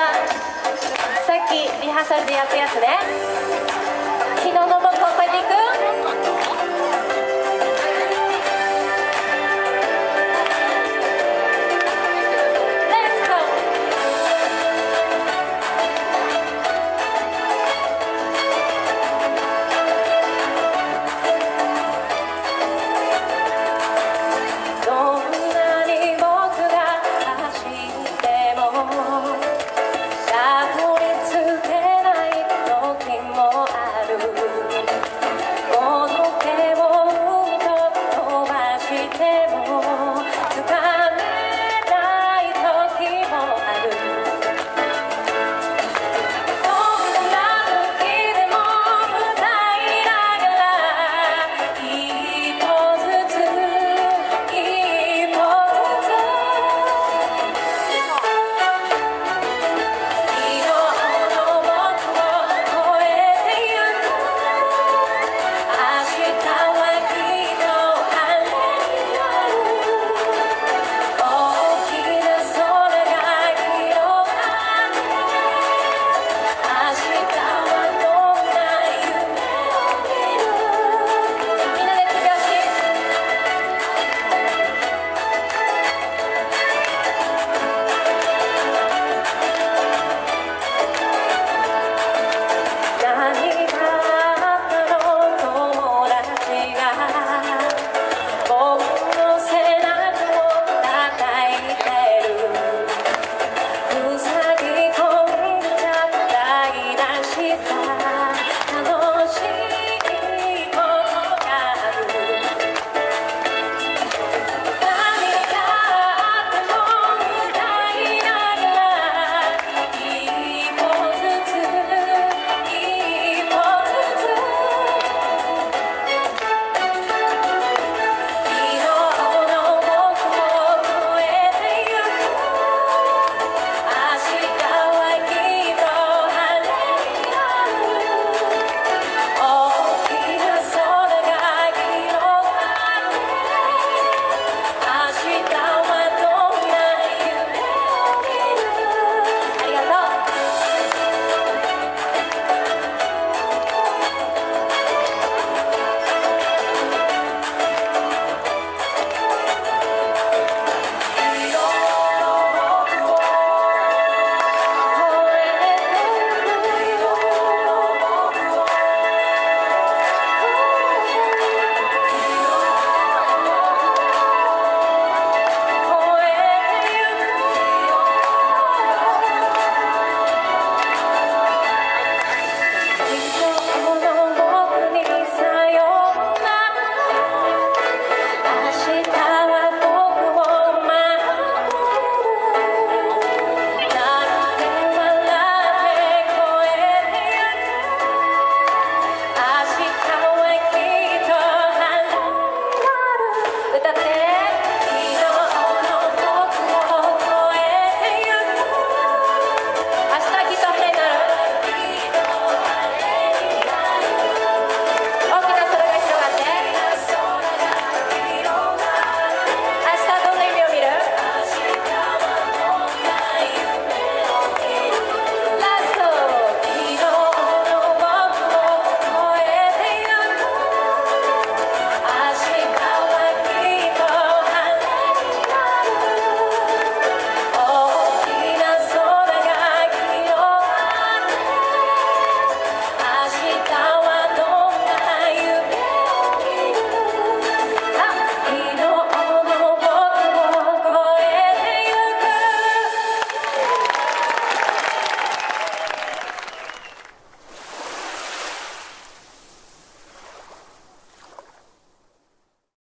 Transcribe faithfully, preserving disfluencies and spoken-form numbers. さん、さっきリハーサルでやったやつね。昨日の